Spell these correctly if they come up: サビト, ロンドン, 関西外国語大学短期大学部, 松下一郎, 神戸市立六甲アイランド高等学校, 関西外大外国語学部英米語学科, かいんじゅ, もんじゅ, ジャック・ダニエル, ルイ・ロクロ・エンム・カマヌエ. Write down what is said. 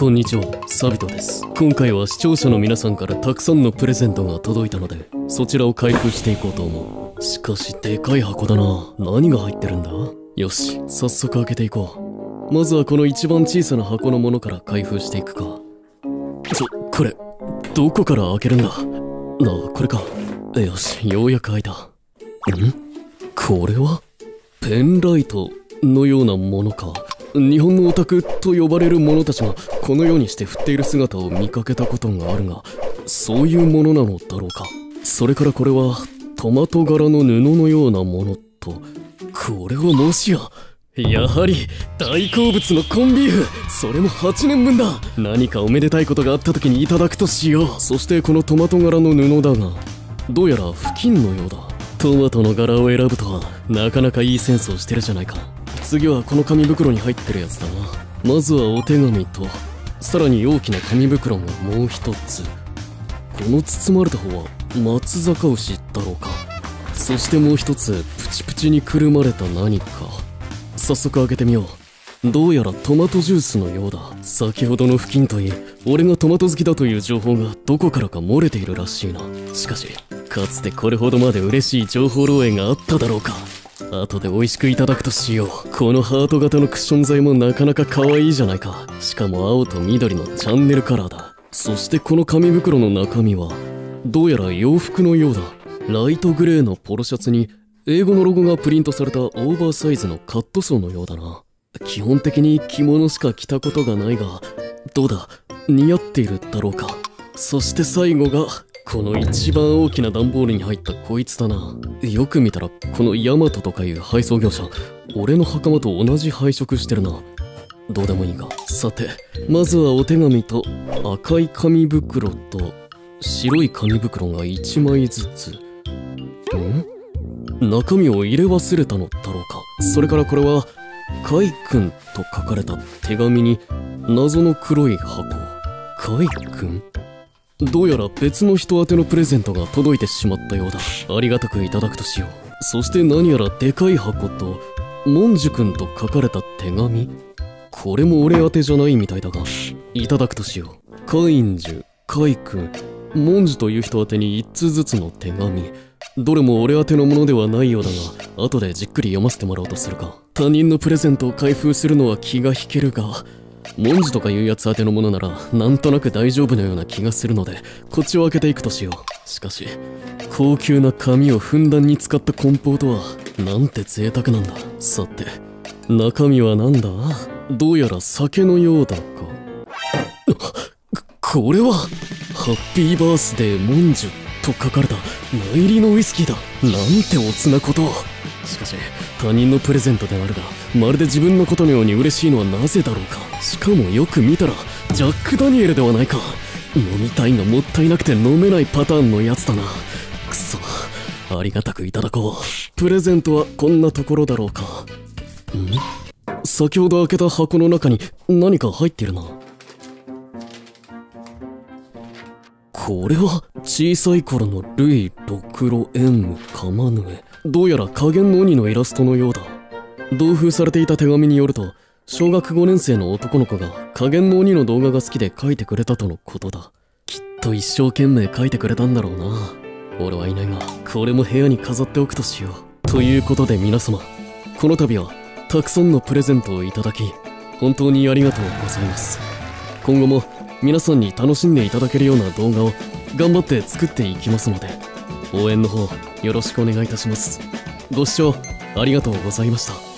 こんにちは、サビトです。今回は視聴者の皆さんからたくさんのプレゼントが届いたので、そちらを開封していこうと思う。しかし、でかい箱だな。何が入ってるんだ？よし、早速開けていこう。まずはこの一番小さな箱のものから開封していくか。これ、どこから開けるんだ？これか。よし、ようやく開いた。これはペンライトのようなものか。日本のオタクと呼ばれる者たちがこのようにして振っている姿を見かけたことがあるが、そういうものなのだろうか。それからこれはトマト柄の布のようなものと、これはもしや、やはり大好物のコンビーフ、それも8年分だ。何かおめでたいことがあった時にいただくとしよう。そしてこのトマト柄の布だが、どうやら布巾のようだ。トマトの柄を選ぶとはなかなかいいセンスをしてるじゃないか。次はこの紙袋に入ってるやつだな。まずはお手紙と、さらに大きな紙袋ももう一つ。この包まれた方は松坂牛だろうか。そしてもう一つ、プチプチにくるまれた何か。早速開けてみよう。どうやらトマトジュースのようだ。先ほどの布巾といい、俺がトマト好きだという情報がどこからか漏れているらしいな。しかし、かつてこれほどまで嬉しい情報漏洩があっただろうか。後で美味しくいただくとしよう。このハート型のクッション材もなかなか可愛いじゃないか。しかも青と緑のチャンネルカラーだ。そしてこの紙袋の中身はどうやら洋服のようだ。ライトグレーのポロシャツに英語のロゴがプリントされたオーバーサイズのカットソーのようだな。基本的に着物しか着たことがないが、どうだ、似合っているだろうか。そして最後がこの一番大きな段ボールに入ったこいつだな。よく見たらこのヤマトとかいう配送業者、俺の袴と同じ配色してるな。どうでもいいが、さてまずはお手紙と赤い紙袋と白い紙袋が1枚ずつ。中身を入れ忘れたのだろうか。それからこれは「カイ君」と書かれた手紙に謎の黒い箱。カイ君？どうやら別の人宛てのプレゼントが届いてしまったようだ。ありがたくいただくとしよう。そして何やらでかい箱と、モンジュ君と書かれた手紙。これも俺宛てじゃないみたいだが、いただくとしよう。カインジュ、カイ君、モンジュという人宛てに1通ずつの手紙。どれも俺宛てのものではないようだが、後でじっくり読ませてもらおうとするか。他人のプレゼントを開封するのは気が引けるが、モンジュとかいうやつ宛てのものならなんとなく大丈夫のような気がするので、こっちを開けていくとしよう。しかし、高級な紙をふんだんに使った梱包とはなんて贅沢なんだ。さて中身はなんだ？どうやら酒のようだか。これはハッピーバースデーモンジュと書かれた内裏のウイスキーだ。なんておつなことを。しかし他人のプレゼントであるが、まるで自分のことのように嬉しいのはなぜだろうか。しかもよく見たらジャック・ダニエルではないか。飲みたいがもったいなくて飲めないパターンのやつだな。くそ、ありがたくいただこう。プレゼントはこんなところだろうか。先ほど開けた箱の中に何か入っているな。これは小さい頃のルイ・ロクロ・エンム・カマヌエ。どうやら下弦の鬼のイラストのようだ。同封されていた手紙によると、小学5年生の男の子が下弦の鬼の動画が好きで描いてくれたとのことだ。きっと一生懸命描いてくれたんだろうな。俺はいないが、これも部屋に飾っておくとしよう。ということで皆様、この度はたくさんのプレゼントをいただき、本当にありがとうございます。今後も皆さんに楽しんでいただけるような動画を頑張って作っていきますので、応援の方よろしくお願いいたします。ご視聴ありがとうございました。